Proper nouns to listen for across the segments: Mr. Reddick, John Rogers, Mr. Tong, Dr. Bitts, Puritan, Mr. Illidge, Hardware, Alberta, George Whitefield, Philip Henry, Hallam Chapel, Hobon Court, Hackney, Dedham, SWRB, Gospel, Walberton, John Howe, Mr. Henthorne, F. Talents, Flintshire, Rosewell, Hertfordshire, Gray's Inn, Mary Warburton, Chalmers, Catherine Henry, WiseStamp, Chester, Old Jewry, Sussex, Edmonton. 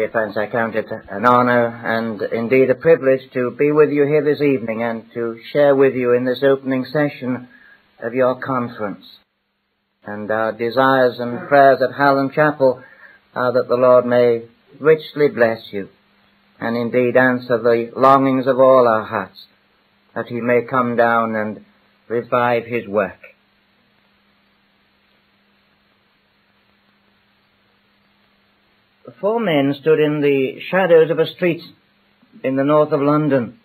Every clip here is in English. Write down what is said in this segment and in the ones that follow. Dear friends, I count it an honour and indeed a privilege to be with you here this evening and to share with you in this opening session of your conference. And our desires and prayers at Hallam Chapel are that the Lord may richly bless you and indeed answer the longings of all our hearts, that he may come down and revive his work. Four men stood in the shadows of a street in the north of London,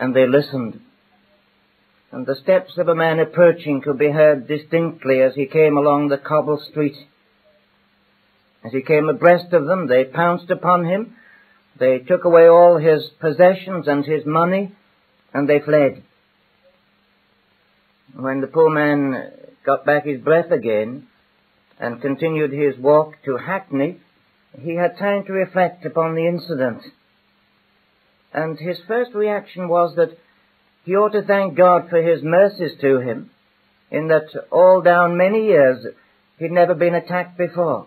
and they listened. And the steps of a man approaching could be heard distinctly as he came along the cobble street. As he came abreast of them, they pounced upon him, they took away all his possessions and his money, and they fled. When the poor man got back his breath again and continued his walk to Hackney, he had time to reflect upon the incident, and his first reaction was that he ought to thank God for his mercies to him, in that all down many years he'd never been attacked before.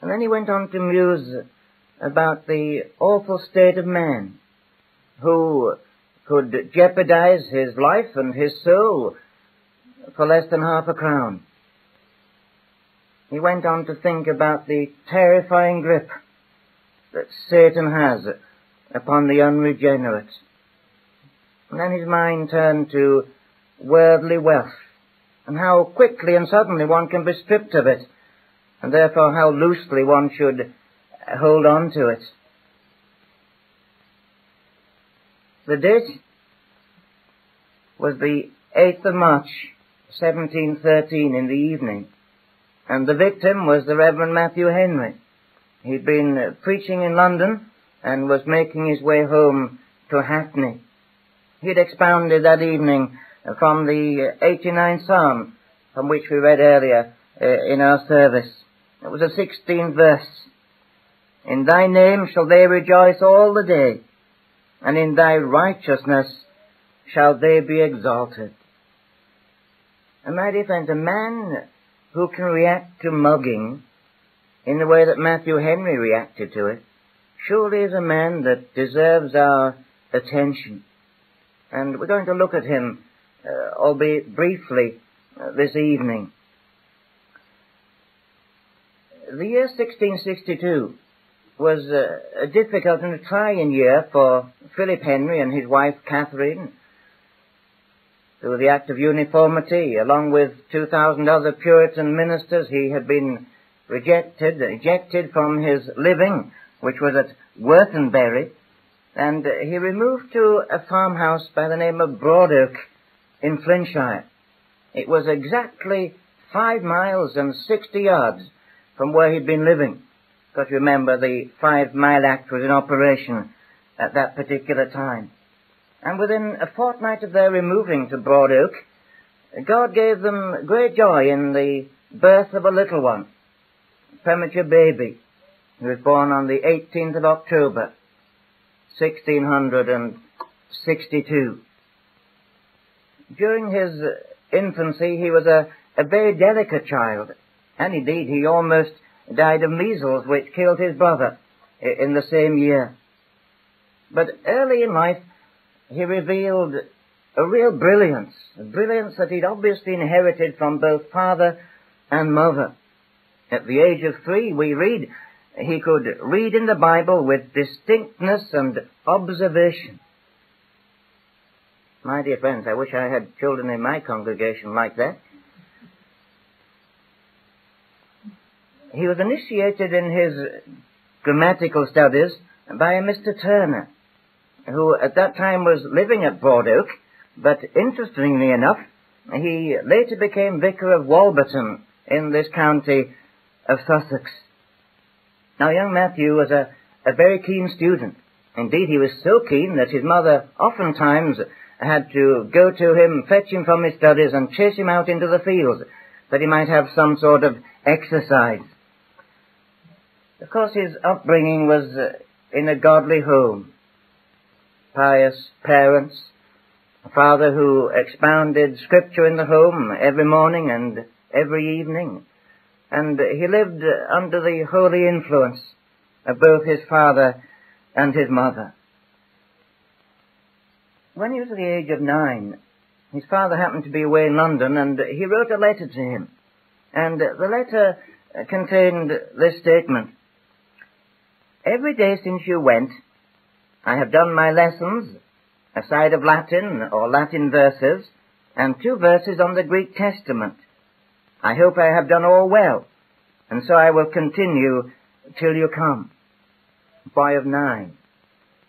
And then he went on to muse about the awful state of man, who could jeopardize his life and his soul for less than half a crown. He went on to think about the terrifying grip that Satan has upon the unregenerate. And then his mind turned to worldly wealth, and how quickly and suddenly one can be stripped of it, and therefore how loosely one should hold on to it. The date was the 8th of March, 1713, in the evening. And the victim was the Reverend Matthew Henry. He'd been preaching in London and was making his way home to Hackney. He'd expounded that evening from the 89th Psalm, from which we read earlier in our service. It was a 16th verse. In thy name shall they rejoice all the day, and in thy righteousness shall they be exalted. And my dear friends, a man who can react to mugging in the way that Matthew Henry reacted to it, surely is a man that deserves our attention. And we're going to look at him, albeit briefly, this evening. The year 1662 was a difficult and a trying year for Philip Henry and his wife Catherine, through the Act of Uniformity, along with 2,000 other Puritan ministers. He had been ejected from his living, which was at Worthenberry, and he removed to a farmhouse by the name of Broad Oak in Flintshire. It was exactly 5 miles and 60 yards from where he'd been living, because remember the 5 Mile Act was in operation at that particular time. And within a fortnight of their removing to Broad Oak, God gave them great joy in the birth of a little one, a premature baby, who was born on the 18th of October, 1662. During his infancy, he was a very delicate child, and indeed he almost died of measles, which killed his brother in the same year. But early in life, he revealed a real brilliance, a brilliance that he'd obviously inherited from both father and mother. At the age of 3, we read, he could read in the Bible with distinctness and observation. My dear friends, I wish I had children in my congregation like that. He was initiated in his grammatical studies by a Mr. Turner, who at that time was living at Broad Oak, but interestingly enough, he later became vicar of Walberton in this county of Sussex. Now, young Matthew was a very keen student. Indeed, he was so keen that his mother oftentimes had to go to him, fetch him from his studies, and chase him out into the fields, that he might have some sort of exercise. Of course, his upbringing was in a godly home. Pious parents, a father who expounded Scripture in the home every morning and every evening, and he lived under the holy influence of both his father and his mother. When he was at the age of 9, his father happened to be away in London, and he wrote a letter to him. And the letter contained this statement: "Every day since you went, I have done my lessons, a side of Latin or Latin verses, and 2 verses on the Greek Testament. I hope I have done all well, and so I will continue till you come." Boy of 9.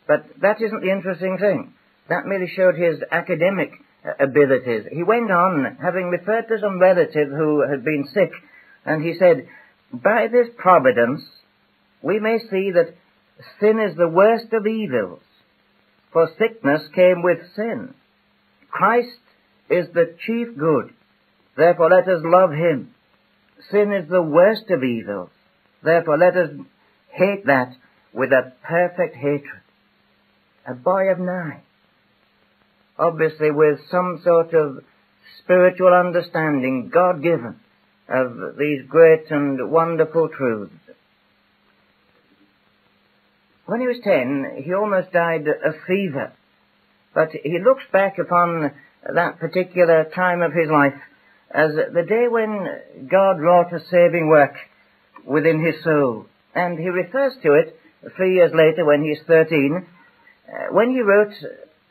But that isn't the interesting thing. That merely showed his academic abilities. He went on, having referred to some relative who had been sick, and he said, "By this providence we may see that sin is the worst of evils, for sickness came with sin. Christ is the chief good, therefore let us love him. Sin is the worst of evils, therefore let us hate that with a perfect hatred." A boy of 9. Obviously with some sort of spiritual understanding, God-given, of these great and wonderful truths. When he was 10, he almost died of fever, but he looks back upon that particular time of his life as the day when God wrought a saving work within his soul, and he refers to it 3 years later when he's 13, when he wrote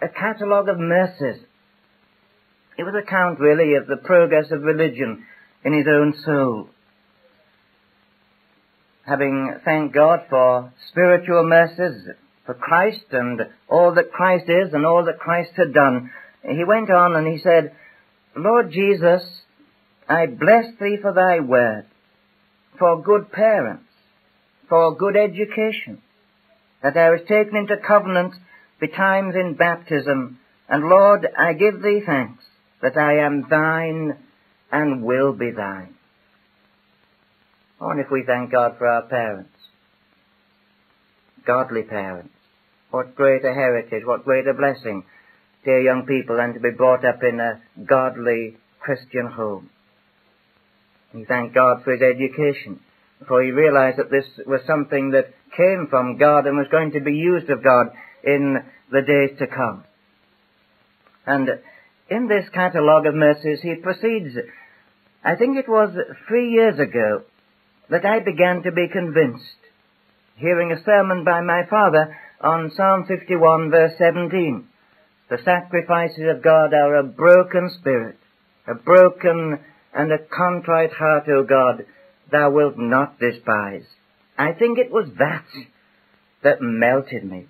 a catalogue of mercies. It was an account, really, of the progress of religion in his own soul. Having thanked God for spiritual mercies, for Christ and all that Christ is and all that Christ had done, he went on and he said, "Lord Jesus, I bless thee for thy word, for good parents, for good education, that I was taken into covenant betimes in baptism, and Lord, I give thee thanks that I am thine and will be thine." Oh, and if we thank God for our parents, godly parents, what greater heritage, what greater blessing, dear young people, than to be brought up in a godly Christian home. He thanked God for his education, for he realized that this was something that came from God and was going to be used of God in the days to come. And in this catalogue of mercies he proceeds, "I think it was 3 years ago that I began to be convinced, hearing a sermon by my father on Psalm 51 verse 17, the sacrifices of God are a broken spirit, a broken and a contrite heart, O God, thou wilt not despise. I think it was that melted me.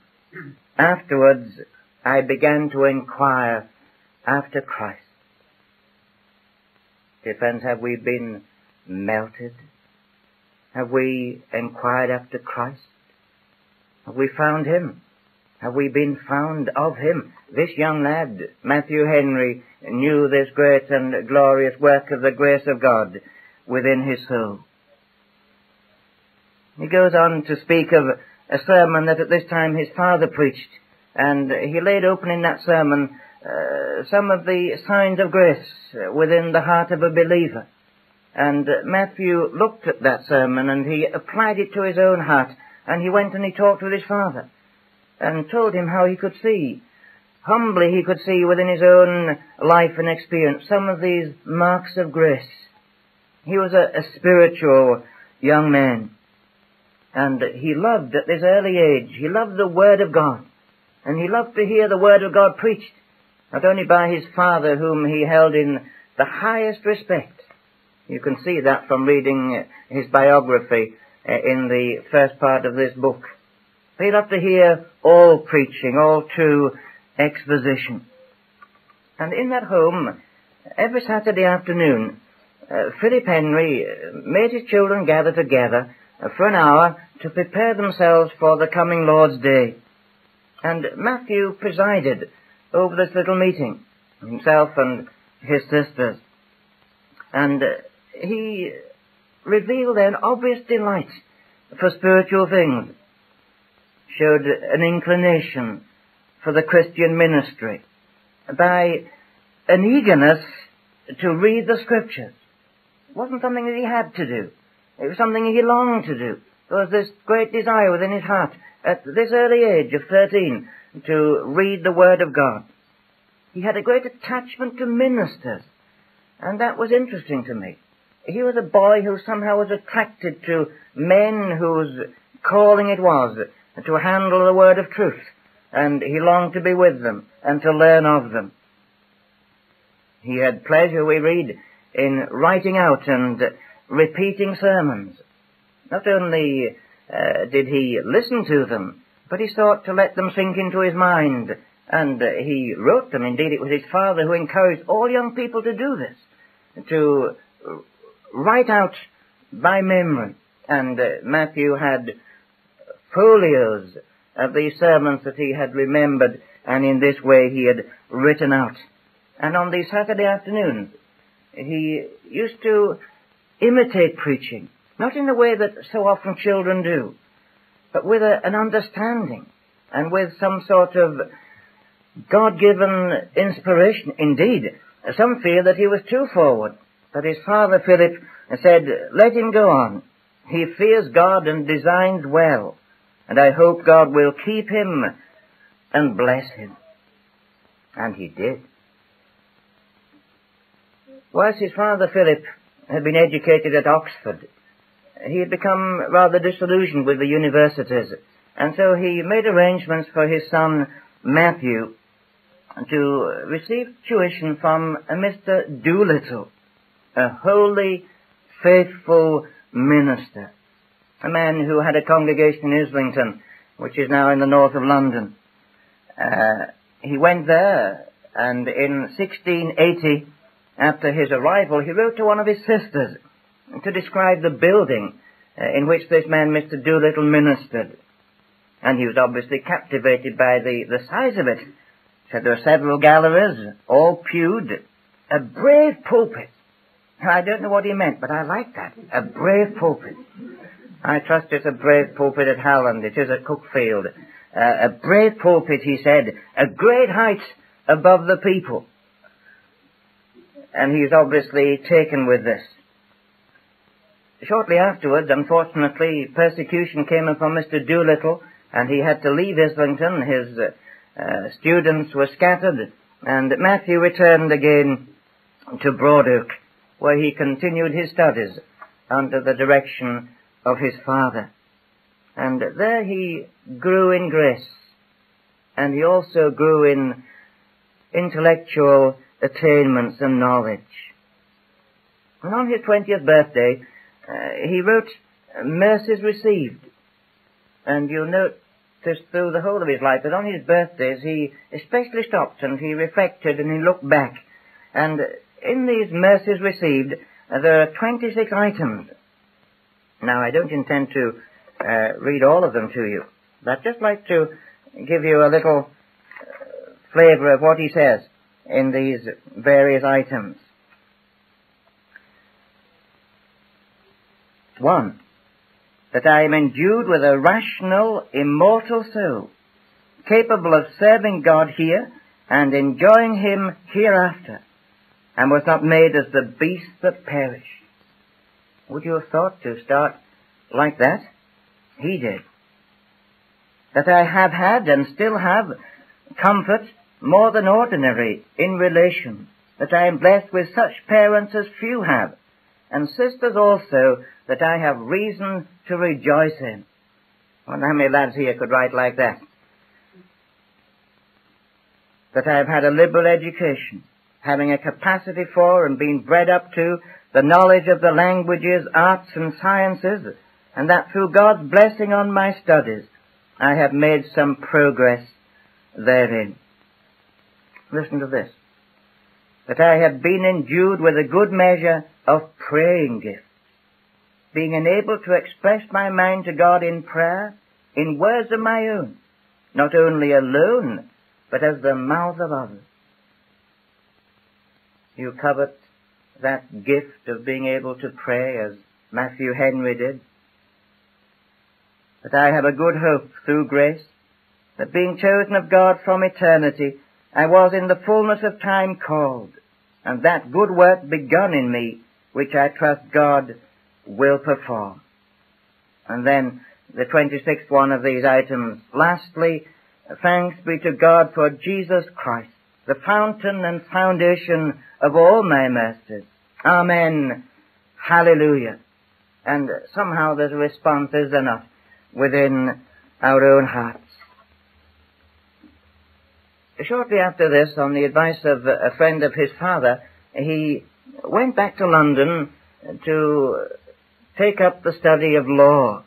Afterwards, I began to inquire after Christ." Dear friends, have we been melted? Have we inquired after Christ? Have we found him? Have we been found of him? This young lad, Matthew Henry, knew this great and glorious work of the grace of God within his soul. He goes on to speak of a sermon that at this time his father preached, and he laid open in that sermon some of the signs of grace within the heart of a believer. And Matthew looked at that sermon and he applied it to his own heart, and he went and he talked with his father and told him how he could see, humbly he could see within his own life and experience, some of these marks of grace. He was a spiritual young man. And he loved, at this early age, he loved the Word of God. And he loved to hear the Word of God preached, not only by his father, whom he held in the highest respect. You can see that from reading his biography in the first part of this book. He loved to hear all preaching, all true exposition. And in that home, every Saturday afternoon, Philip Henry made his children gather together for an hour to prepare themselves for the coming Lord's Day. And Matthew presided over this little meeting, himself and his sisters. And he revealed an obvious delight for spiritual things, showed an inclination for the Christian ministry by an eagerness to read the Scriptures. It wasn't something that he had to do. It was something he longed to do. There was this great desire within his heart, at this early age of 13, to read the Word of God. He had a great attachment to ministers, and that was interesting to me. He was a boy who somehow was attracted to men whose calling it was to handle the word of truth, and he longed to be with them and to learn of them. He had pleasure, we read, in writing out and repeating sermons. Not only did he listen to them, but he sought to let them sink into his mind, and he wrote them. Indeed, it was his father who encouraged all young people to do this, to write out by memory. And Matthew had folios of these sermons that he had remembered, and in this way he had written out. And on these Saturday afternoons, he used to imitate preaching, not in the way that so often children do, but with an understanding and with some sort of God-given inspiration. Indeed, some fear that he was too forward, but his father, Philip, said, "Let him go on. He fears God and designs well, and I hope God will keep him and bless him." And he did. Whilst his father, Philip, had been educated at Oxford, he had become rather disillusioned with the universities, and so he made arrangements for his son, Matthew, to receive tuition from Mr. Doolittle, a holy, faithful minister, a man who had a congregation in Islington, which is now in the north of London. He went there, and in 1680, after his arrival, he wrote to one of his sisters to describe the building in which this man, Mr. Doolittle, ministered. And he was obviously captivated by the size of it. Said there were several galleries, all pewed. A brave pulpit. I don't know what he meant, but I like that. A brave pulpit. I trust it's a brave pulpit at Hallam. It is at Cookfield. A brave pulpit, he said, a great height above the people. And he's obviously taken with this. Shortly afterwards, unfortunately, persecution came upon Mr. Doolittle, and he had to leave Islington. His students were scattered, and Matthew returned again to Broad Oak, where he continued his studies under the direction of his father. And there he grew in grace, and he also grew in intellectual attainments and knowledge. And on his 20th birthday, he wrote Mercies Received. And you'll notice through the whole of his life that on his birthdays he especially stopped and he reflected and he looked back. And in these Mercies Received, there are 26 items. Now, I don't intend to read all of them to you, but I'd just like to give you a little flavour of what he says in these various items. 1. That I am endued with a rational, immortal soul, capable of serving God here and enjoying Him hereafter, and was not made as the beasts that perish. Would you have thought to start like that? He did. That I have had and still have comfort more than ordinary in relation, that I am blessed with such parents as few have, and sisters also, that I have reason to rejoice in. I wonder how many lads here could write like that. That I have had a liberal education, having a capacity for and being bred up to the knowledge of the languages, arts and sciences, and that through God's blessing on my studies, I have made some progress therein. Listen to this. That I have been endued with a good measure of praying gift, being enabled to express my mind to God in prayer, in words of my own, not only alone, but as the mouth of others. You covet that gift of being able to pray, as Matthew Henry did. That I have a good hope through grace, that being chosen of God from eternity, I was in the fullness of time called, and that good work begun in me, which I trust God will perform. And then the 26th one of these items. Lastly, thanks be to God for Jesus Christ, the fountain and foundation of all my mercies. Amen. Hallelujah. And somehow there's a response, is there not, within our own hearts. Shortly after this, on the advice of a friend of his father, he went back to London to take up the study of law.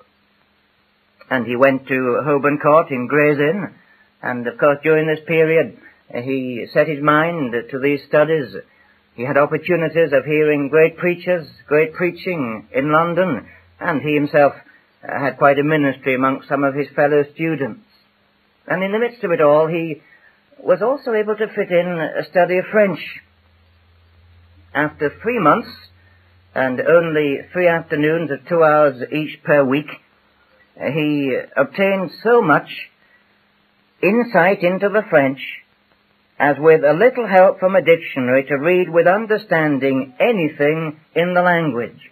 And he went to Hobon Court in Gray's Inn. And, of course, during this period, he set his mind to these studies. He had opportunities of hearing great preachers, great preaching in London, and he himself had quite a ministry amongst some of his fellow students. And in the midst of it all, he was also able to fit in a study of French. After 3 months, and only 3 afternoons of 2 hours each per week, he obtained so much insight into the French as, with a little help from a dictionary, to read with understanding anything in the language.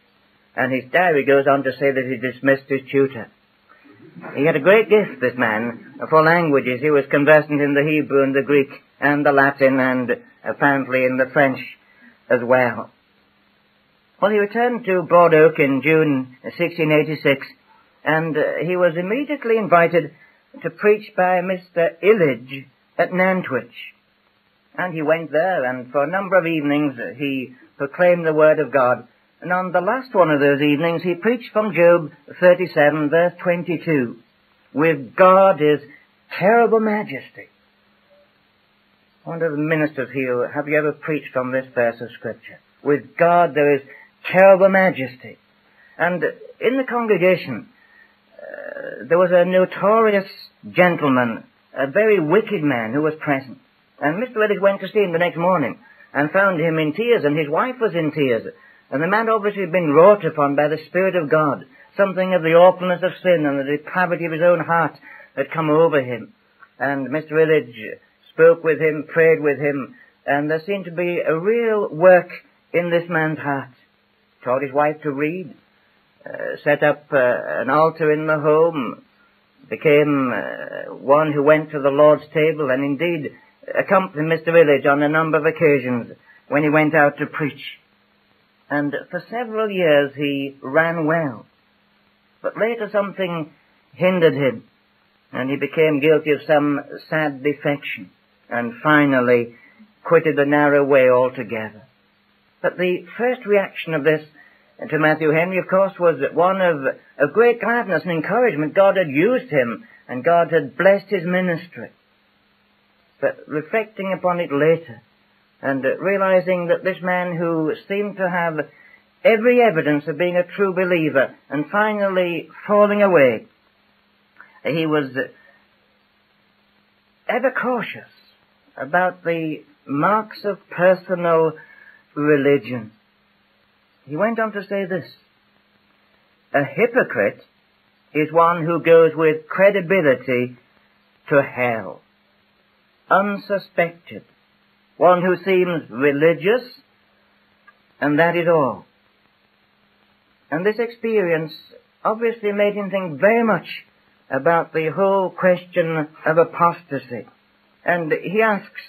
And his diary goes on to say that he dismissed his tutor. He had a great gift, this man, for languages. He was conversant in the Hebrew and the Greek and the Latin and apparently in the French as well. Well, he returned to Broad Oak in June 1686, and he was immediately invited to preach by Mr. Illidge at Nantwich. And he went there, and for a number of evenings he proclaimed the word of God. And on the last one of those evenings he preached from Job 37, verse 22, with God His terrible majesty. I wonder if the ministers here, have you ever preached from this verse of Scripture? With God there is terrible majesty. And in the congregation there was a notorious gentleman, a very wicked man, who was present. And Mr. Reddick went to see him the next morning and found him in tears, and his wife was in tears. And the man obviously had been wrought upon by the Spirit of God. Something of the awfulness of sin and the depravity of his own heart had come over him. And Mr. Illidge spoke with him, prayed with him, and there seemed to be a real work in this man's heart. Taught his wife to read, set up an altar in the home, became one who went to the Lord's table, and indeed accompanied Mr. Illidge on a number of occasions when he went out to preach. And for several years he ran well. But later something hindered him, and he became guilty of some sad defection, and finally quitted the narrow way altogether. But the first reaction of this to Matthew Henry, of course, was one of great gladness and encouragement. God had used him, and God had blessed his ministry. But reflecting upon it later, and realizing that this man who seemed to have every evidence of being a true believer, and finally falling away, he was ever cautious about the marks of personal religion. He went on to say this: a hypocrite is one who goes with credibility to hell, unsuspected, one who seems religious, and that is all. And this experience obviously made him think very much about the whole question of apostasy. And he asks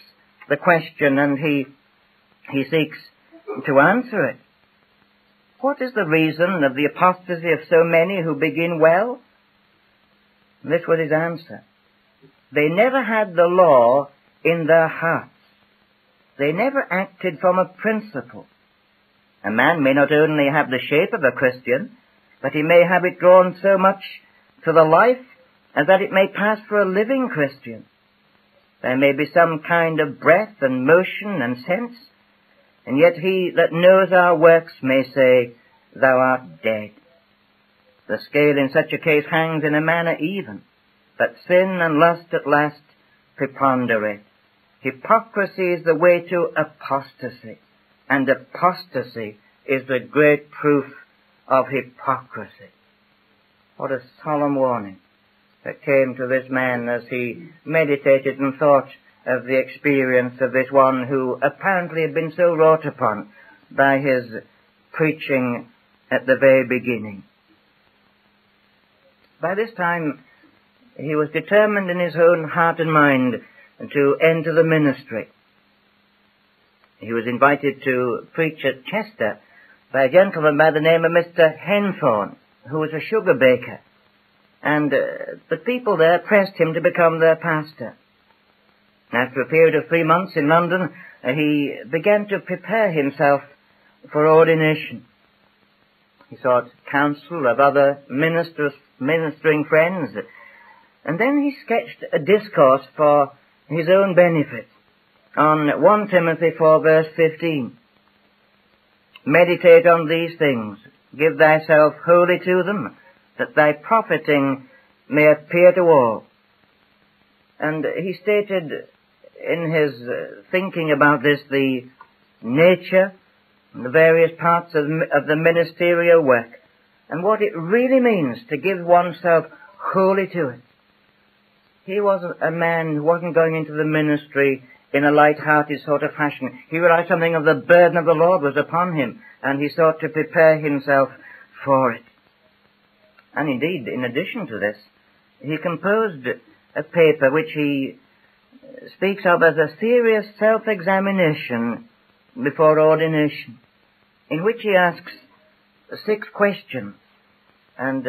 the question, and he seeks to answer it. What is the reason of the apostasy of so many who begin well? And this was his answer: they never had the law in their hearts. They never acted from a principle. A man may not only have the shape of a Christian, but he may have it drawn so much to the life as that it may pass for a living Christian. There may be some kind of breath and motion and sense, and yet he that knows our works may say, "Thou art dead." The scale in such a case hangs in a manner even, but sin and lust at last preponderate. Hypocrisy is the way to apostasy, and apostasy is the great proof of hypocrisy. What a solemn warning that came to this man as he meditated and thought of the experience of this one who apparently had been so wrought upon by his preaching at the very beginning. By this time, he was determined in his own heart and mind to enter the ministry. He was invited to preach at Chester by a gentleman by the name of Mr. Henthorne, who was a sugar baker, and the people there pressed him to become their pastor. After a period of 3 months in London, he began to prepare himself for ordination. He sought counsel of other ministering friends, and then he sketched a discourse for his own benefit on 1 Timothy 4 verse 15. Meditate on these things, give thyself wholly to them, that thy profiting may appear to all. And he stated in his thinking about this the nature and the various parts of the ministerial work and what it really means to give oneself wholly to it. He was a man who wasn't going into the ministry in a light-hearted sort of fashion. He realized something of the burden of the Lord was upon him, and he sought to prepare himself for it. And indeed, in addition to this, he composed a paper which he speaks of as a serious self-examination before ordination, in which he asks 6 questions. And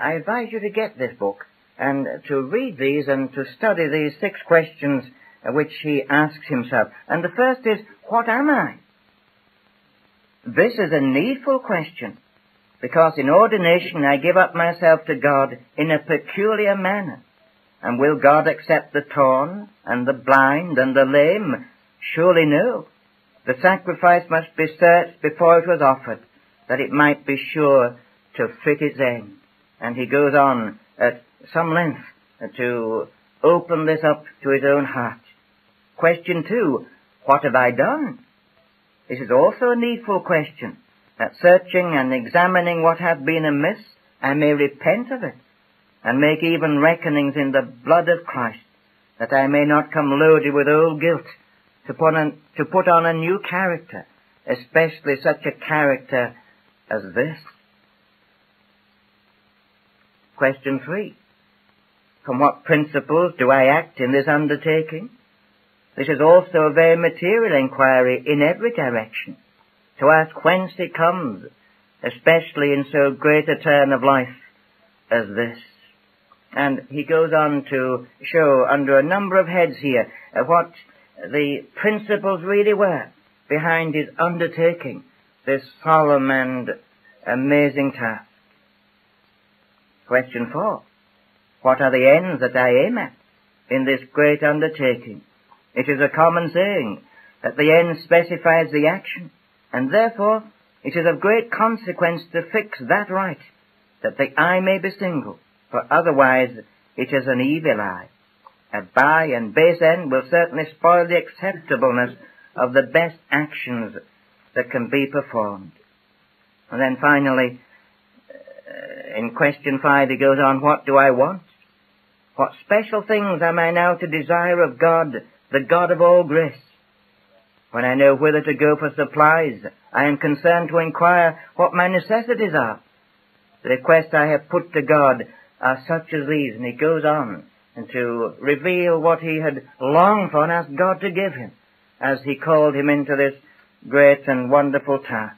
I advise you to get this book and to read these and to study these 6 questions which he asks himself. And the first is, what am I? This is a needful question, because in ordination I give up myself to God in a peculiar manner. And will God accept the torn and the blind and the lame? Surely no. The sacrifice must be searched before it was offered, that it might be sure to fit its end. And he goes on at some length to open this up to his own heart. Question 2, what have I done? This is also a needful question, that searching and examining what hath been amiss, I may repent of it, and make even reckonings in the blood of Christ, that I may not come loaded with old guilt, to put on a new character, especially such a character as this. Question 3, from what principles do I act in this undertaking? This is also a very material inquiry in every direction, to ask whence it comes, especially in so great a turn of life as this. And he goes on to show under a number of heads here what the principles really were behind his undertaking this solemn and amazing task. Question 4. What are the ends that I aim at in this great undertaking? It is a common saying that the end specifies the action, and therefore it is of great consequence to fix that right, that the eye may be single, for otherwise it is an evil eye. A by and base end will certainly spoil the acceptableness of the best actions that can be performed. And then finally, in question 5, he goes on, what do I want? What special things am I now to desire of God, the God of all grace? When I know whither to go for supplies, I am concerned to inquire what my necessities are. The requests I have put to God are such as these. And he goes on and to reveal what he had longed for and asked God to give him as he called him into this great and wonderful task.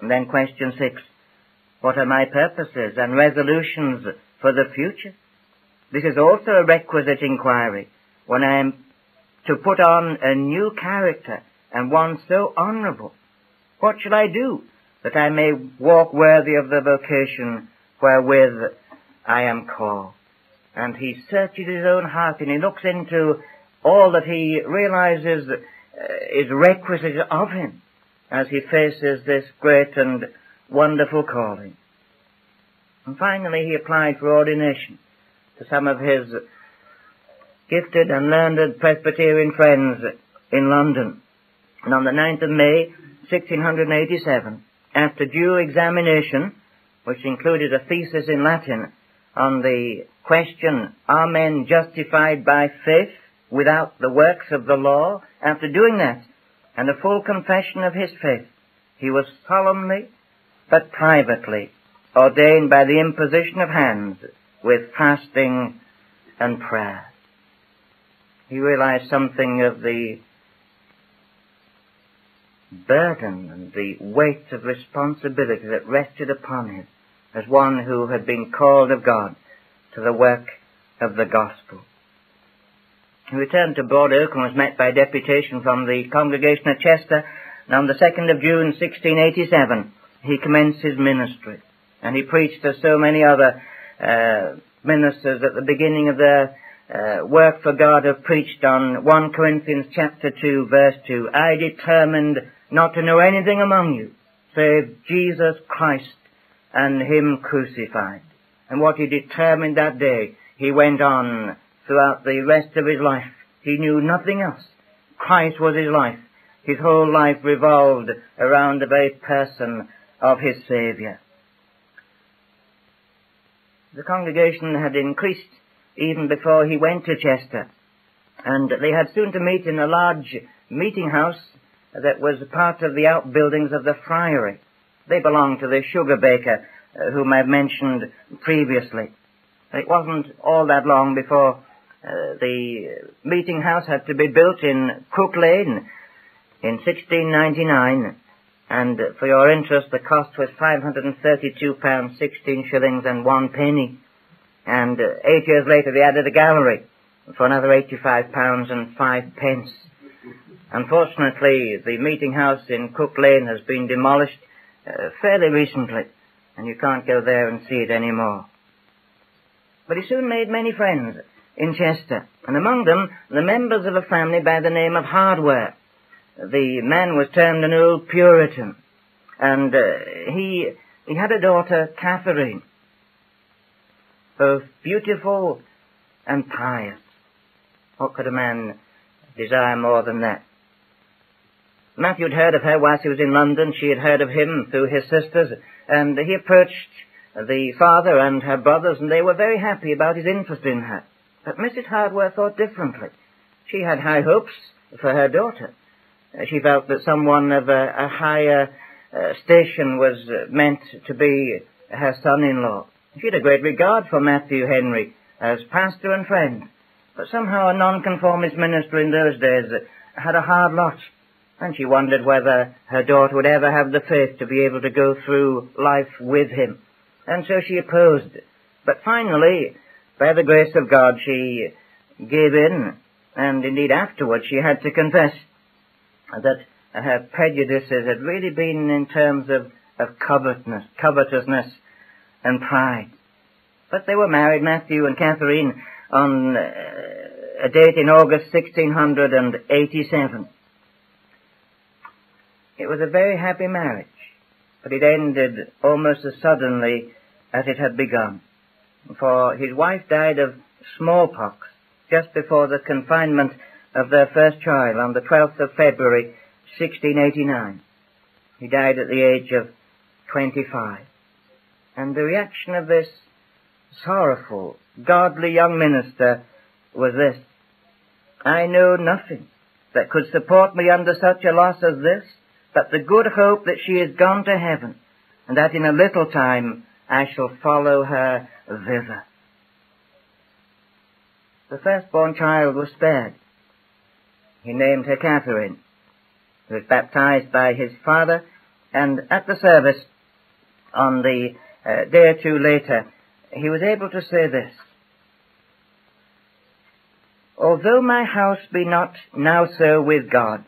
And then question 6, what are my purposes and resolutions for the future? This is also a requisite inquiry when I am to put on a new character and one so honourable. What shall I do that I may walk worthy of the vocation wherewith I am called? And he searches his own heart, and he looks into all that he realizes is requisite of him as he faces this great and wonderful calling. And finally, he applied for ordination to some of his gifted and learned Presbyterian friends in London. And on the 9th of May, 1687, after due examination, which included a thesis in Latin on the question, are men justified by faith without the works of the law? After doing that, and a full confession of his faith, he was solemnly but privately, ordained by the imposition of hands with fasting and prayer. He realized something of the burden and the weight of responsibility that rested upon him as one who had been called of God to the work of the gospel. He returned to Broad Oak and was met by deputation from the congregation at Chester, and on the 2nd of June 1687 he commenced his ministry, and he preached as so many other ministers at the beginning of their work for God have preached on 1 Corinthians chapter 2 verse 2. I determined not to know anything among you save Jesus Christ and Him crucified. And what he determined that day, he went on throughout the rest of his life. He knew nothing else. Christ was his life. His whole life revolved around the very person of his Saviour. The congregation had increased even before he went to Chester, and they had soon to meet in a large meeting house that was part of the outbuildings of the friary. They belonged to the sugar baker whom I mentioned previously. It wasn't all that long before the meeting house had to be built in Cook Lane in 1699, and for your interest the cost was £532 16s and 1 penny. And 8 years later they added a gallery for another £85 and 5 pence. Unfortunately, the meeting house in Cook Lane has been demolished fairly recently, and you can't go there and see it anymore. But he soon made many friends in Chester, and among them the members of a family by the name of Hardware. The man was termed an old Puritan, and he had a daughter, Catherine, both beautiful and pious. What could a man desire more than that? Matthew had heard of her whilst he was in London. She had heard of him through his sisters, and he approached the father and her brothers, and they were very happy about his interest in her. But Mrs. Hardware thought differently. She had high hopes for her daughter. She felt that someone of a higher station was meant to be her son-in-law. She had a great regard for Matthew Henry as pastor and friend, but somehow a nonconformist minister in those days had a hard lot, and she wondered whether her daughter would ever have the faith to be able to go through life with him, and so she opposed. But finally, by the grace of God, she gave in, and indeed afterwards she had to confess that her prejudices had really been in terms of covetousness, and pride. But they were married, Matthew and Catherine, on a date in August 1687. It was a very happy marriage, but it ended almost as suddenly as it had begun, for his wife died of smallpox just before the confinement of their first child on the 12th of February 1689. He died at the age of 25. And the reaction of this sorrowful, godly young minister was this: I know nothing that could support me under such a loss as this, but the good hope that she is gone to heaven, and that in a little time I shall follow her thither. The firstborn child was spared. He named her Catherine, who was baptized by his father, and at the service on the a day or two later, he was able to say this: Although my house be not now so with God,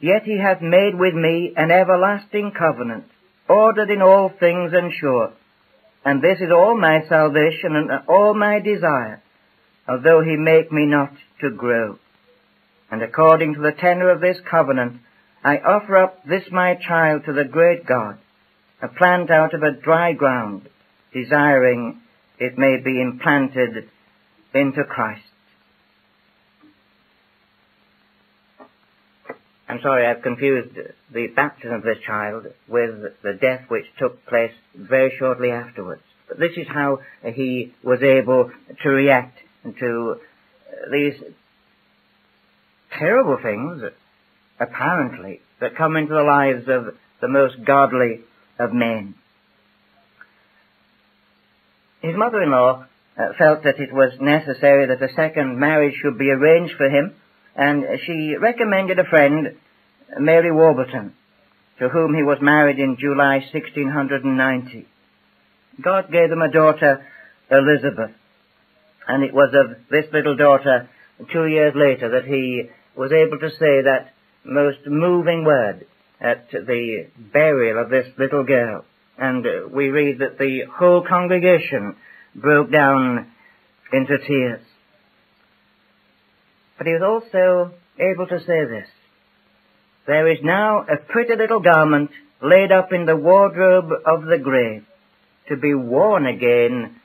yet he hath made with me an everlasting covenant, ordered in all things and sure. And this is all my salvation and all my desire, although he make me not to grow. And according to the tenor of this covenant, I offer up this my child to the great God, a plant out of a dry ground, desiring it may be implanted into Christ. I'm sorry, I've confused the baptism of this child with the death which took place very shortly afterwards. But this is how he was able to react to these terrible things, apparently, that come into the lives of the most godly of men. His mother-in-law felt that it was necessary that a second marriage should be arranged for him, and she recommended a friend, Mary Warburton, to whom he was married in July 1690. God gave them a daughter, Elizabeth, and it was of this little daughter 2 years later that he was able to say that most moving word at the burial of this little girl. And we read that the whole congregation broke down into tears. But he was also able to say this: "There is now a pretty little garment laid up in the wardrobe of the grave, to be worn again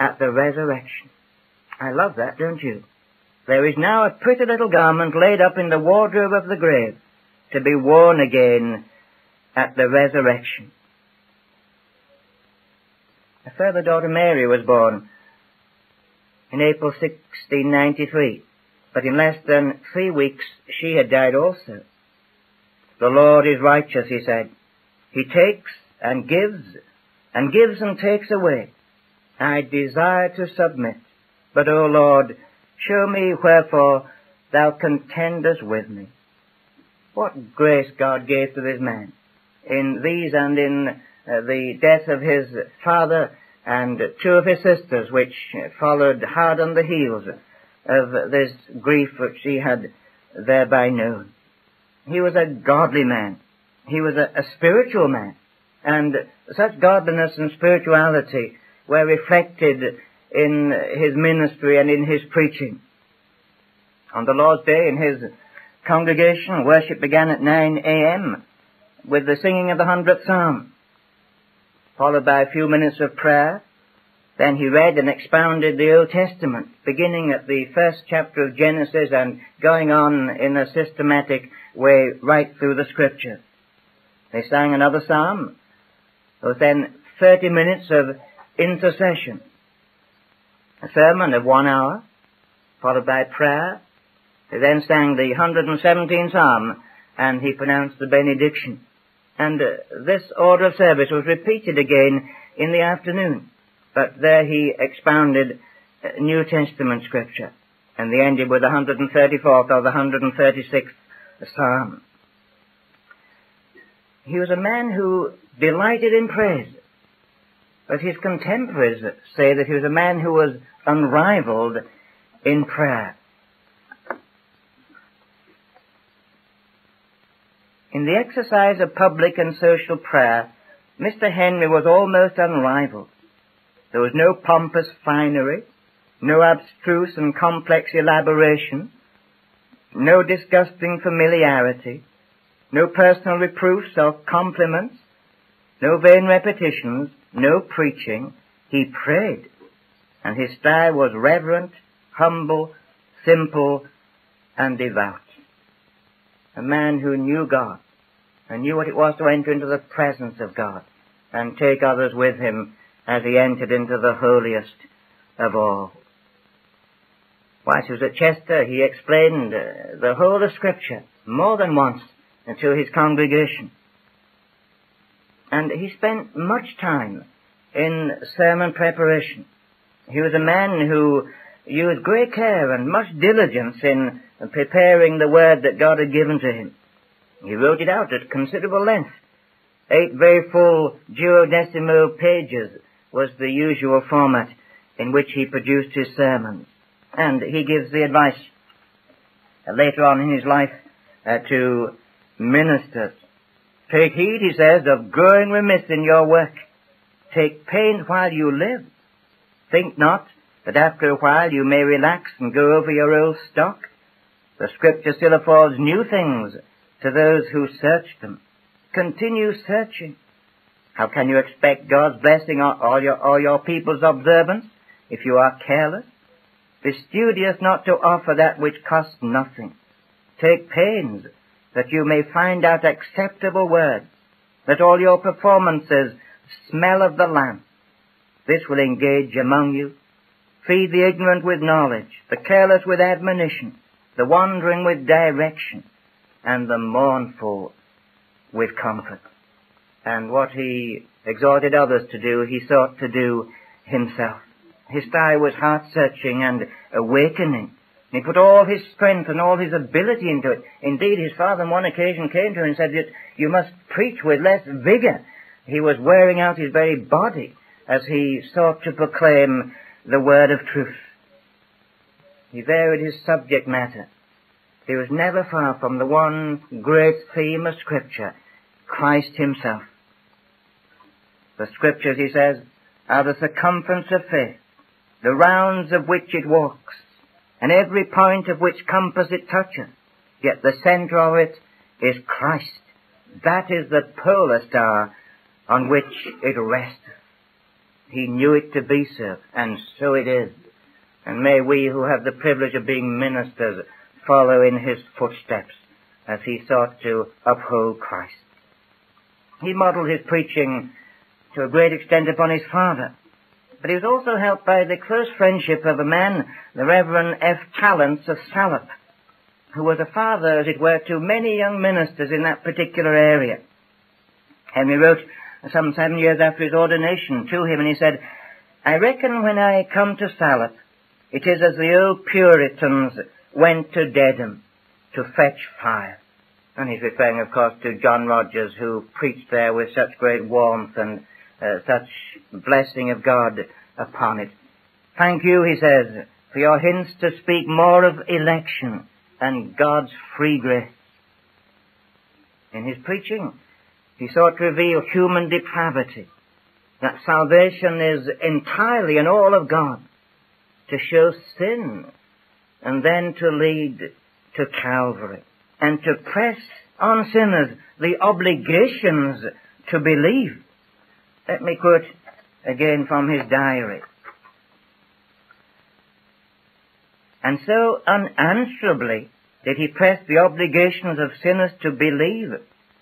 at the resurrection." I love that, don't you? There is now a pretty little garment laid up in the wardrobe of the grave, to be worn again at the resurrection. A further daughter, Mary, was born in April 1693, but in less than 3 weeks she had died also. "The Lord is righteous," he said. "He takes and gives and takes away. I desire to submit, but, O Lord, show me wherefore thou contendest with me." What grace God gave to this man in these and in the death of his father and two of his sisters, which followed hard on the heels of this grief which he had thereby known. He was a godly man. He was a spiritual man. And such godliness and spirituality were reflected in his ministry and in his preaching. On the Lord's Day in his congregation, worship began at 9 a.m. with the singing of the 100th Psalm, followed by a few minutes of prayer. Then he read and expounded the Old Testament, beginning at the first chapter of Genesis and going on in a systematic way right through the Scripture. They sang another psalm. There was then 30 minutes of intercession, a sermon of 1 hour, followed by prayer. They then sang the 117th Psalm, and he pronounced the benediction. And this order of service was repeated again in the afternoon. But there he expounded New Testament Scripture, and they ended with the 134th or the 136th Psalm. He was a man who delighted in praise, but his contemporaries say that he was a man who was unrivaled in prayer. In the exercise of public and social prayer, Mr. Henry was almost unrivaled. There was no pompous finery, no abstruse and complex elaboration, no disgusting familiarity, no personal reproofs or compliments, no vain repetitions, no preaching. He prayed, and his style was reverent, humble, simple, and devout. A man who knew God and knew what it was to enter into the presence of God and take others with him as he entered into the holiest of all. Whilst he was at Chester, he explained the whole of Scripture more than once to his congregation. And he spent much time in sermon preparation. He was a man who used great care and much diligence in preparing the word that God had given to him. He wrote it out at considerable length. 8 very full duodecimo pages was the usual format in which he produced his sermons. And he gives the advice later on in his life to ministers. "Take heed," he says, "of growing remiss in your work. Take pains while you live. Think not that after a while you may relax and go over your old stock. The Scripture still affords new things to those who search them. Continue searching. How can you expect God's blessing or your people's observance if you are careless? Be studious not to offer that which costs nothing. Take pains that you may find out acceptable words, that all your performances smell of the lamp. This will engage among you. Feed the ignorant with knowledge, the careless with admonition, the wandering with direction, and the mournful with comfort." and what he exhorted others to do, he sought to do himself. His style was heart-searching and awakening. He put all his strength and all his ability into it. Indeed, his father on one occasion came to him and said that you must preach with less vigour. He was wearing out his very body as he sought to proclaim the word of truth. He varied his subject matter. He was never far from the one great theme of Scripture, Christ himself. The Scriptures, he says, are the circumference of faith, the rounds of which it walks, and every point of which compass it touches, yet the centre of it is Christ. That is the polar star on which it rests. He knew it to be so, and so it is. And may we who have the privilege of being ministers follow in his footsteps as he sought to uphold Christ. He modelled his preaching to a great extent upon his father. But he was also helped by the close friendship of a man, the Reverend F. Talents of Salop, who was a father, as it were, to many young ministers in that particular area. Henry wrote some 7 years after his ordination to him, and he said, "I reckon when I come to Salop, it is as the old Puritans went to Dedham to fetch fire." And he's referring, of course, to John Rogers, who preached there with such great warmth and such blessing of God upon it. "Thank you," he says, "for your hints to speak more of election and God's free grace." In his preaching, he sought to reveal human depravity, that salvation is entirely and all of God, to show sin, and then to lead to Calvary, and to press on sinners the obligations to believe. Let me quote again from his diary. "And so unanswerably did he press the obligations of sinners to believe,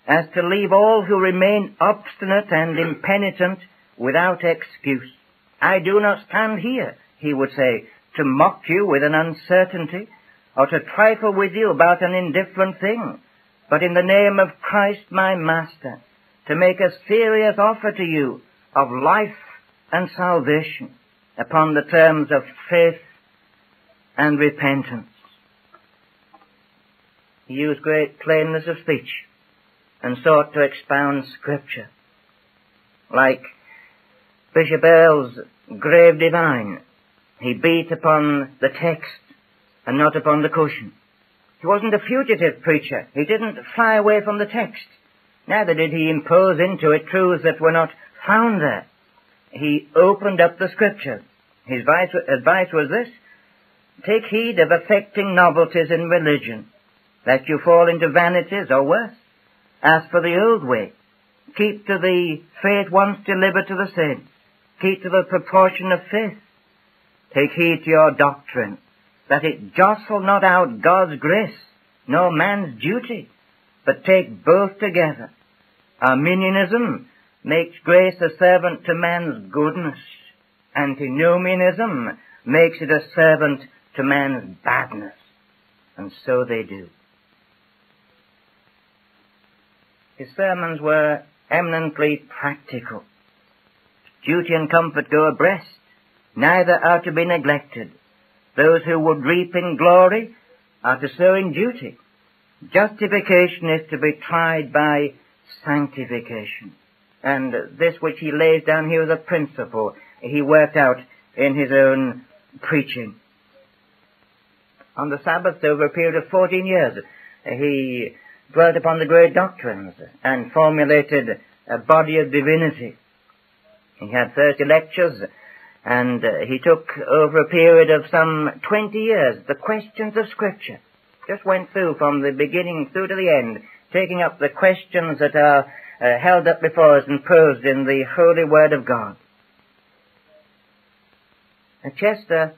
as to leave all who remain obstinate and impenitent without excuse. I do not stand here," he would say, "to mock you with an uncertainty, or to trifle with you about an indifferent thing, but in the name of Christ my Master, to make a serious offer to you of life and salvation upon the terms of faith and repentance." He used great plainness of speech and sought to expound Scripture. Like Bishop Earl's grave divine, he beat upon the text and not upon the cushion. He wasn't a fugitive preacher. He didn't fly away from the text. Neither did he impose into it truths that were not found there. He opened up the Scriptures. His advice was this: "Take heed of affecting novelties in religion, that you fall into vanities or worse. As for the old way, keep to the faith once delivered to the saints. Keep to the proportion of faith. Take heed to your doctrine, that it jostle not out God's grace, nor man's duty, but take both together. Arminianism makes grace a servant to man's goodness. Antinomianism makes it a servant to man's badness." And so they do. His sermons were eminently practical. Duty and comfort go abreast. Neither are to be neglected. Those who would reap in glory are to sow in duty. Justification is to be tried by sanctification. And this which he lays down here as a principle, he worked out in his own preaching. On the Sabbath, over a period of 14 years, he dwelt upon the great doctrines and formulated a body of divinity. He had 30 lectures, and he took, over a period of some 20 years, the questions of Scripture. Just went through from the beginning through to the end, taking up the questions that are held up before us and posed in the Holy Word of God. At Chester,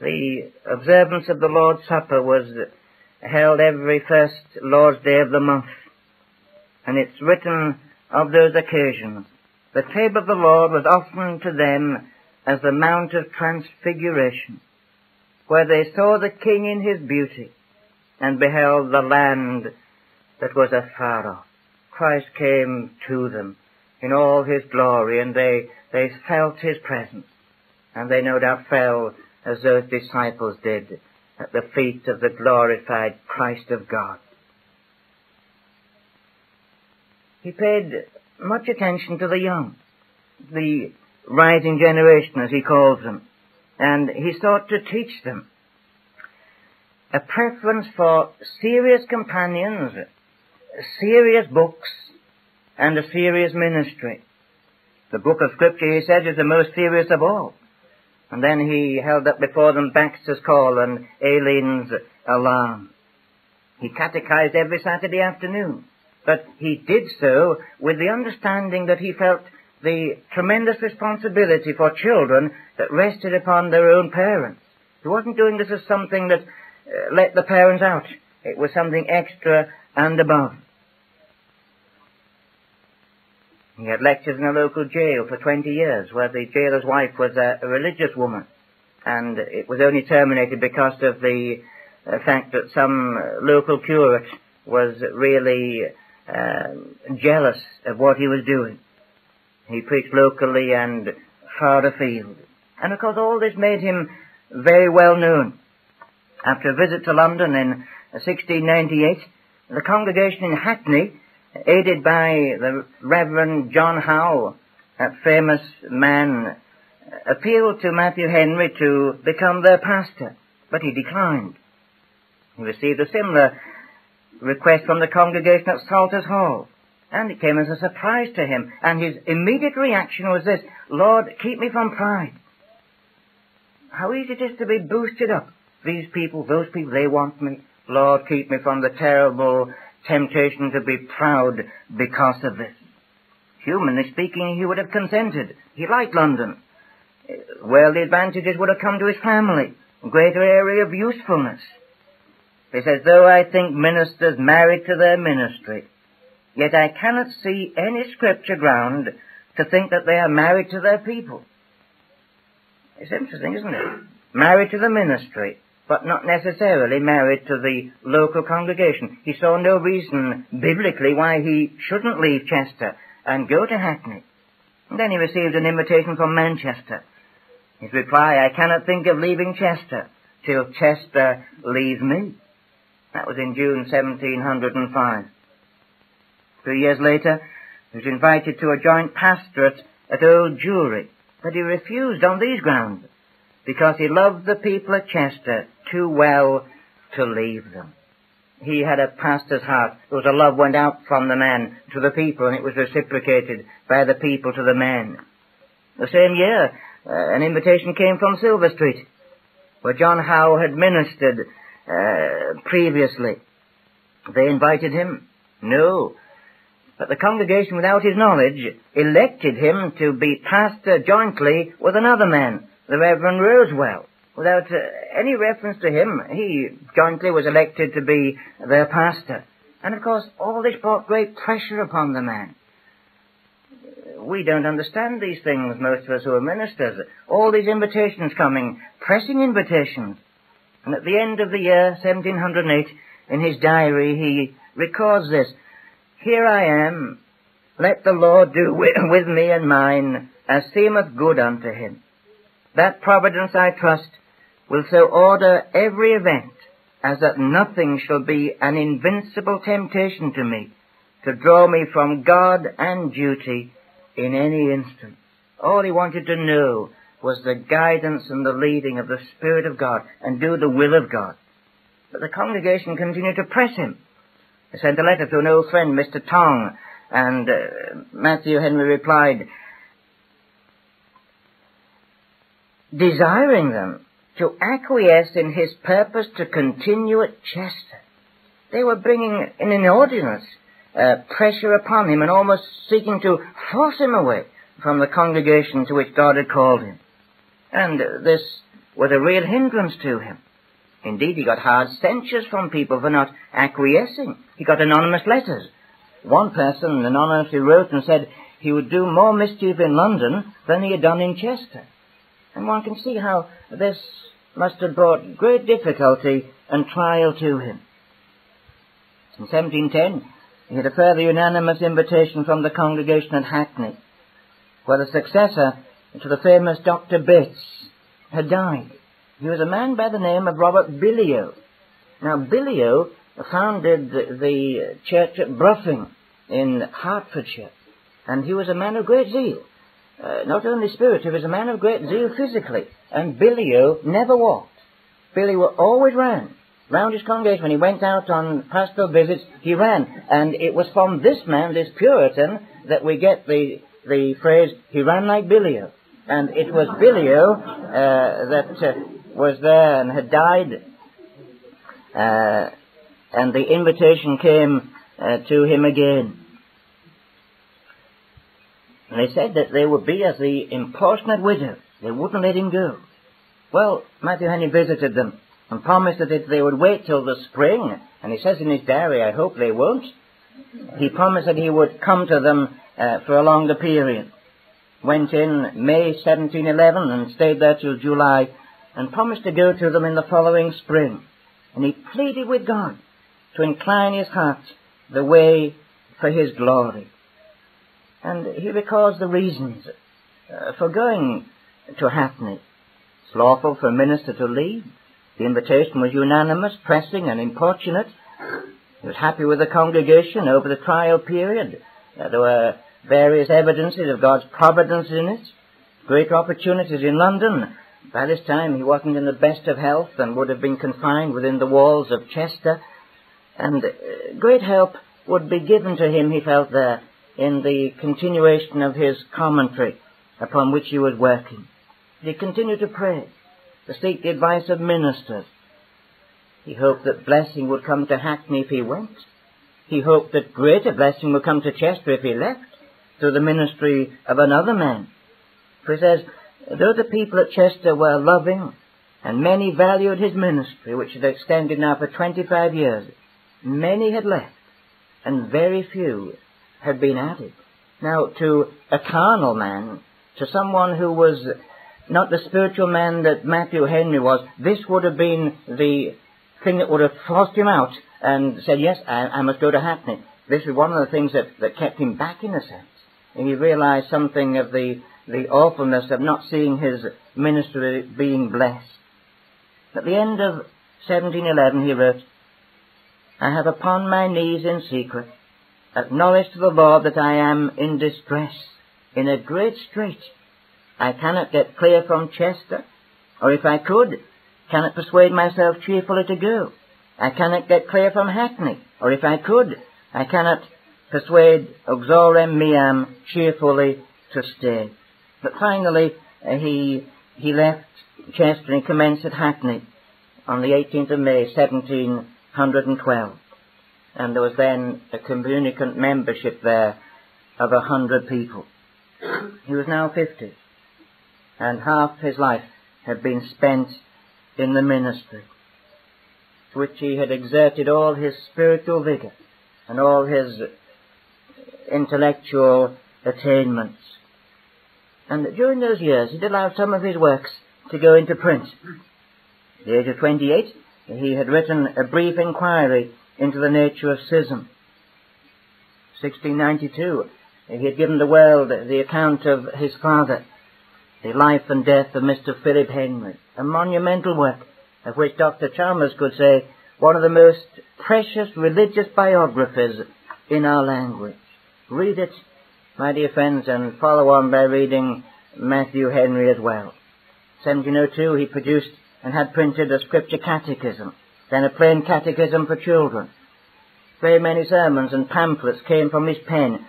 the observance of the Lord's Supper was held every first Lord's Day of the month. And it's written of those occasions, "The table of the Lord was often to them as the Mount of Transfiguration, where they saw the King in his beauty, and beheld the land that was afar off." Christ came to them in all his glory, and they felt his presence, and they no doubt fell as those disciples did at the feet of the glorified Christ of God. He paid much attention to the young, the rising generation as he calls them, and he sought to teach them a preference for serious companions, serious books, and a serious ministry. The book of Scripture, he said, is the most serious of all. And then he held up before them Baxter's Call and Aileen's Alarm. He catechized every Saturday afternoon, but he did so with the understanding that he felt the tremendous responsibility for children that rested upon their own parents. He wasn't doing this as something that let the parents out. It was something extra and above. He had lectures in a local jail for 20 years, where the jailer's wife was a religious woman, and it was only terminated because of the fact that some local curate was really jealous of what he was doing. He preached locally and far afield. And of course all this made him very well known. After a visit to London in 1698, the congregation in Hackney, aided by the Reverend John Howe, that famous man, appealed to Matthew Henry to become their pastor, but he declined. He received a similar request from the congregation at Salters Hall, and it came as a surprise to him, and his immediate reaction was this: Lord, keep me from pride. How easy it is to be boosted up. These people, those people, they want me. Lord, keep me from the terrible temptation to be proud because of this. Humanly speaking, he would have consented. He liked London. Well, the advantages would have come to his family, a greater area of usefulness. He says, though I think ministers married to their ministry, yet I cannot see any scripture ground to think that they are married to their people. It's interesting, isn't it? Married to the ministry, but not necessarily married to the local congregation. He saw no reason, biblically, why he shouldn't leave Chester and go to Hackney. And then he received an invitation from Manchester. His reply, I cannot think of leaving Chester till Chester leaves me. That was in June 1705. 3 years later, he was invited to a joint pastorate at Old Jewry, but he refused on these grounds, because he loved the people of Chester too well to leave them. He had a pastor's heart. It was a love went out from the man to the people, and it was reciprocated by the people to the man. The same year, an invitation came from Silver Street, where John Howe had ministered previously. They invited him. No. But the congregation, without his knowledge, elected him to be pastor jointly with another man, the Reverend Rosewell. Without any reference to him, he jointly was elected to be their pastor. And of course, all this brought great pressure upon the man. We don't understand these things, most of us who are ministers. All these invitations coming, pressing invitations. And at the end of the year, 1708, in his diary, he records this: Here I am, let the Lord do with me and mine, as seemeth good unto him. That providence, I trust, will so order every event as that nothing shall be an invincible temptation to me to draw me from God and duty in any instant. All he wanted to know was the guidance and the leading of the Spirit of God and do the will of God. But the congregation continued to press him. They sent a letter to an old friend, Mr. Tong, and Matthew Henry replied, desiring them to acquiesce in his purpose to continue at Chester. They were bringing an inordinate pressure upon him and almost seeking to force him away from the congregation to which God had called him. And this was a real hindrance to him. Indeed, he got hard censures from people for not acquiescing. He got anonymous letters. One person anonymously wrote and said he would do more mischief in London than he had done in Chester. And one can see how this must have brought great difficulty and trial to him. In 1710, He had a further unanimous invitation from the congregation at Hackney, where the successor to the famous Dr. Bitts had died. He was a man by the name of Robert Billio. Now, Billio founded the church at Brougham in Hertfordshire, and he was a man of great zeal. Not only spirit, he was a man of great zeal physically, and Billio never walked. Billio always ran. Round his congregation, when he went out on pastoral visits, he ran. And it was from this man, this Puritan, that we get the phrase, he ran like Billio. And it was Billio that was there and had died. And the invitation came to him again. And they said that they would be as the importunate widow. They wouldn't let him go. Well, Matthew Henry visited them and promised that if they would wait till the spring, and he says in his diary, I hope they won't, he promised that he would come to them for a longer period. Went in May 1711 and stayed there till July, and promised to go to them in the following spring. And he pleaded with God to incline his heart the way for his glory. And he records the reasons for going to Hackney. It's lawful for a minister to leave. The invitation was unanimous, pressing and importunate. He was happy with the congregation over the trial period. There were various evidences of God's providence in it. Great opportunities in London. By this time he wasn't in the best of health and would have been confined within the walls of Chester. And great help would be given to him, he felt, there, in the continuation of his commentary upon which he was working. He continued to pray, to seek the advice of ministers. He hoped that blessing would come to Hackney if he went. He hoped that greater blessing would come to Chester if he left, through the ministry of another man. For he says, though the people at Chester were loving, and many valued his ministry, which had extended now for 25 years, many had left, and very few had been added. Now, to a carnal man, to someone who was not the spiritual man that Matthew Henry was, this would have been the thing that would have forced him out and said, yes, I must go to Hackney. This is one of the things that kept him back, in a sense. And he realized something of the awfulness of not seeing his ministry being blessed. At the end of 1711 he wrote, I have upon my knees in secret acknowledge to the Lord that I am in distress, in a great strait. I cannot get clear from Chester, or if I could, cannot persuade myself cheerfully to go. I cannot get clear from Hackney, or if I could, I cannot persuade uxorem meam cheerfully to stay. But finally, he left Chester and commenced at Hackney on the 18th of May, 1712. And there was then a communicant membership there of 100 people. He was now 50, and half his life had been spent in the ministry, to which he had exerted all his spiritual vigour and all his intellectual attainments. And during those years he did allow some of his works to go into print. At the age of 28 he had written a brief inquiry into the nature of schism. 1692, he had given the world the account of his father, the life and death of Mr. Philip Henry, a monumental work of which Dr. Chalmers could say, one of the most precious religious biographies in our language. Read it, my dear friends, and follow on by reading Matthew Henry as well. 1702, he produced and had printed a scripture catechism, then a plain catechism for children. Very many sermons and pamphlets came from his pen.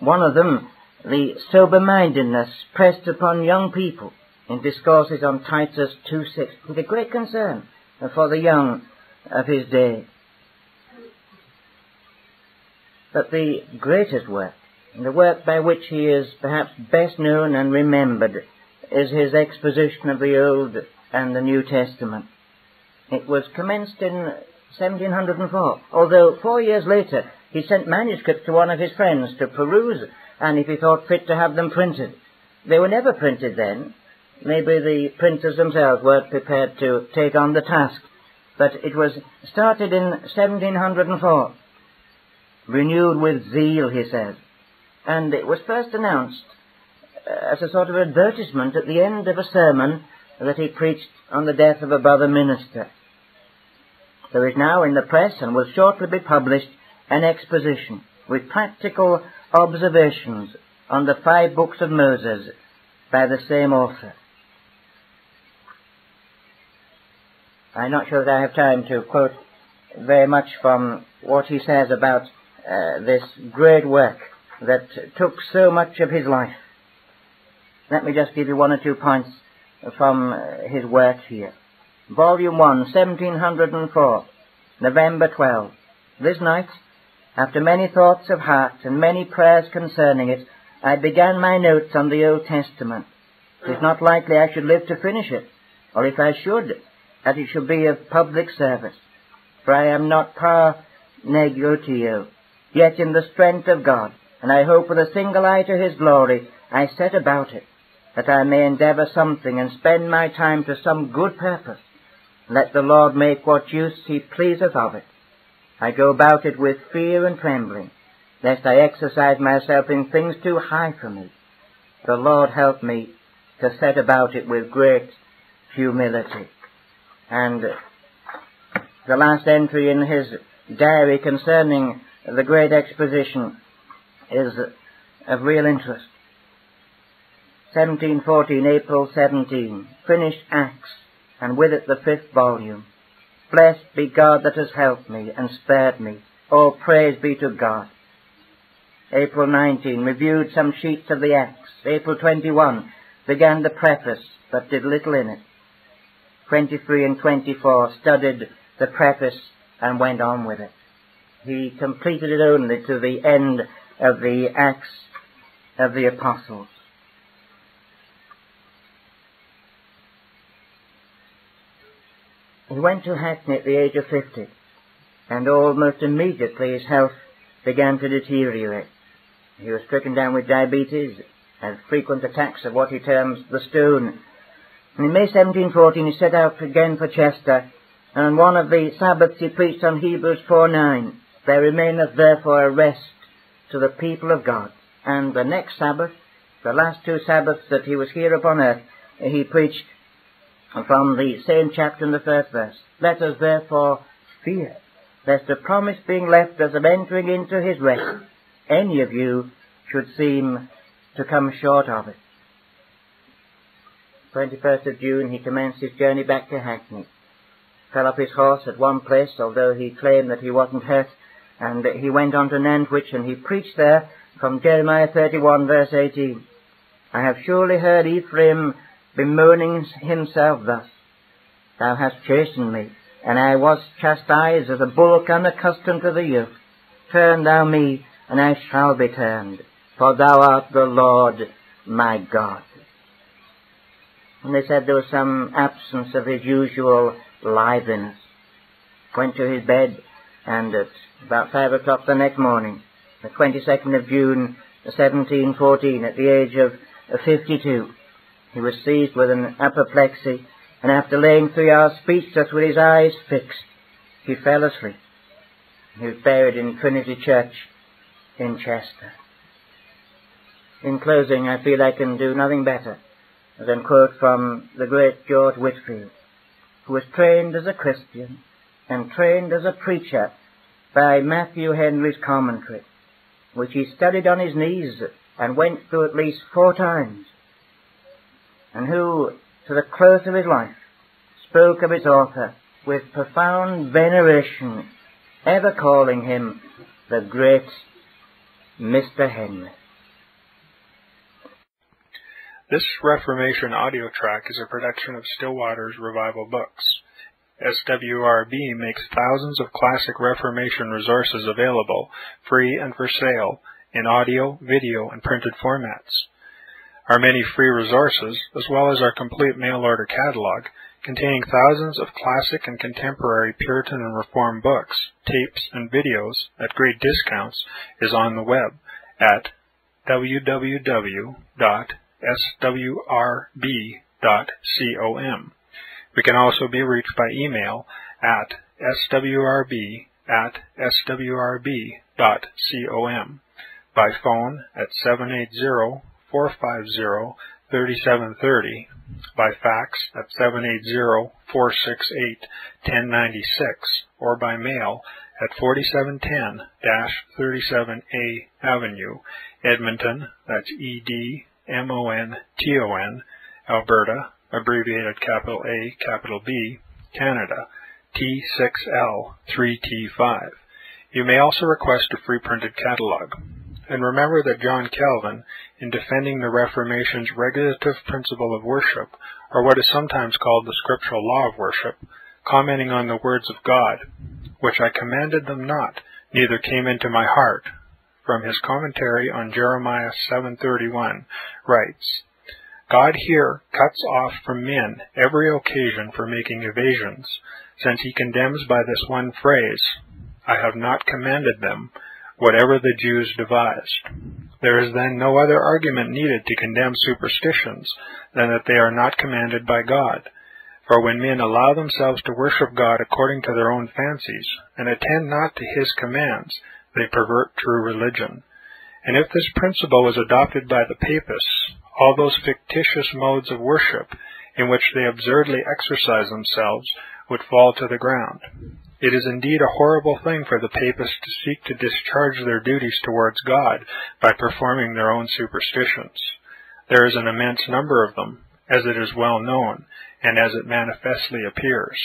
One of them, the sober-mindedness pressed upon young people in discourses on Titus 2:6, with a great concern for the young of his day. But the greatest work, and the work by which he is perhaps best known and remembered, is his exposition of the Old and the New Testament. It was commenced in 1704, although 4 years later he sent manuscripts to one of his friends to peruse, and if he thought fit to have them printed. They were never printed then. Maybe the printers themselves weren't prepared to take on the task. But it was started in 1704, renewed with zeal, he says, and it was first announced as a sort of advertisement at the end of a sermon that he preached on the death of a brother minister. There is now in the press, and will shortly be published, an exposition with practical observations on the 5 books of Moses by the same author. I'm not sure that I have time to quote very much from what he says about this great work that took so much of his life. Let me just give you one or two points from his work here. Volume 1, 1704, November 12. This night, after many thoughts of heart and many prayers concerning it, I began my notes on the Old Testament. It is not likely I should live to finish it, or if I should, that it should be of public service. For I am not par negotio, yet in the strength of God, and I hope with a single eye to his glory, I set about it, that I may endeavour something and spend my time to some good purpose. Let the Lord make what use he pleaseth of it. I go about it with fear and trembling, lest I exercise myself in things too high for me. The Lord help me to set about it with great humility. And the last entry in his diary concerning the Great Exposition is of real interest. 1714, April 17, finished Acts, and with it the 5th volume. Blessed be God that has helped me and spared me. All praise be to God. April 19, reviewed some sheets of the Acts. April 21, began the preface, but did little in it. 23 and 24, studied the preface and went on with it. He completed it only to the end of the Acts of the Apostles. He went to Hackney at the age of 50, and almost immediately his health began to deteriorate. He was stricken down with diabetes and frequent attacks of what he terms the stone. And in May 1714 he set out again for Chester, and on one of the Sabbaths he preached on Hebrews 4:9. There remaineth therefore a rest to the people of God. And the next Sabbath, the last 2 Sabbaths that he was here upon earth, he preached from the same chapter in the 1st verse. Let us therefore fear, lest the promise being left us of entering into his rest, any of you should seem to come short of it. 21st of June he commenced his journey back to Hackney. Fell off his horse at one place, although he claimed that he wasn't hurt, and he went on to Nantwich, and he preached there from Jeremiah 31 verse 18. I have surely heard Ephraim bemoaning himself thus, Thou hast chastened me, and I was chastised as a bullock unaccustomed to the yoke. Turn thou me, and I shall be turned, for thou art the Lord my God. And they said there was some absence of his usual liveliness. Went to his bed, and at about 5 o'clock the next morning, the 22nd of June, 1714, at the age of 52, he was seized with an apoplexy, and after laying 3 hours speechless with his eyes fixed, he fell asleep. He was buried in Trinity Church in Chester. In closing, I feel I can do nothing better than quote from the great George Whitefield, who was trained as a Christian and trained as a preacher by Matthew Henry's commentary, which he studied on his knees and went through at least 4 times, and who, to the close of his life, spoke of its author with profound veneration, ever calling him the great Mr. Henry. This Reformation audio track is a production of Stillwater's Revival Books. SWRB makes thousands of classic Reformation resources available, free and for sale, in audio, video, and printed formats. Our many free resources, as well as our complete mail-order catalog, containing thousands of classic and contemporary Puritan and Reform books, tapes, and videos at great discounts, is on the web at www.swrb.com. We can also be reached by email at swrb@swrb.com. www.com, by phone at 780-450-3730, by fax at 780-468-1096, or by mail at 4710-37A Avenue, Edmonton, that's E-D-M-O-N-T-O-N, Alberta, abbreviated capital A, capital B, Canada, T6L3T5. You may also request a free printed catalog. And remember that John Calvin, in defending the Reformation's regulative principle of worship, or what is sometimes called the scriptural law of worship, commenting on the words of God, which I commanded them not, neither came into my heart, from his commentary on Jeremiah 7:31, writes, God here cuts off from men every occasion for making evasions, since he condemns by this one phrase, I have not commanded them, whatever the Jews devised. There is then no other argument needed to condemn superstitions than that they are not commanded by God. For when men allow themselves to worship God according to their own fancies, and attend not to his commands, they pervert true religion. And if this principle was adopted by the Papists, all those fictitious modes of worship in which they absurdly exercise themselves would fall to the ground. It is indeed a horrible thing for the Papists to seek to discharge their duties towards God by performing their own superstitions. There is an immense number of them, as it is well known, and as it manifestly appears.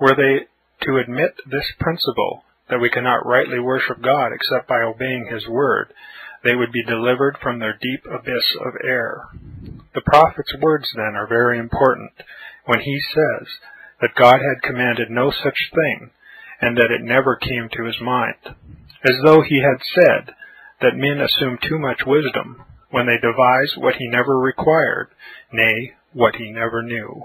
Were they to admit this principle, that we cannot rightly worship God except by obeying his word, they would be delivered from their deep abyss of error. The prophet's words, then, are very important, when he says that God had commanded no such thing, and that it never came to his mind, as though he had said that men assume too much wisdom when they devise what he never required, nay, what he never knew.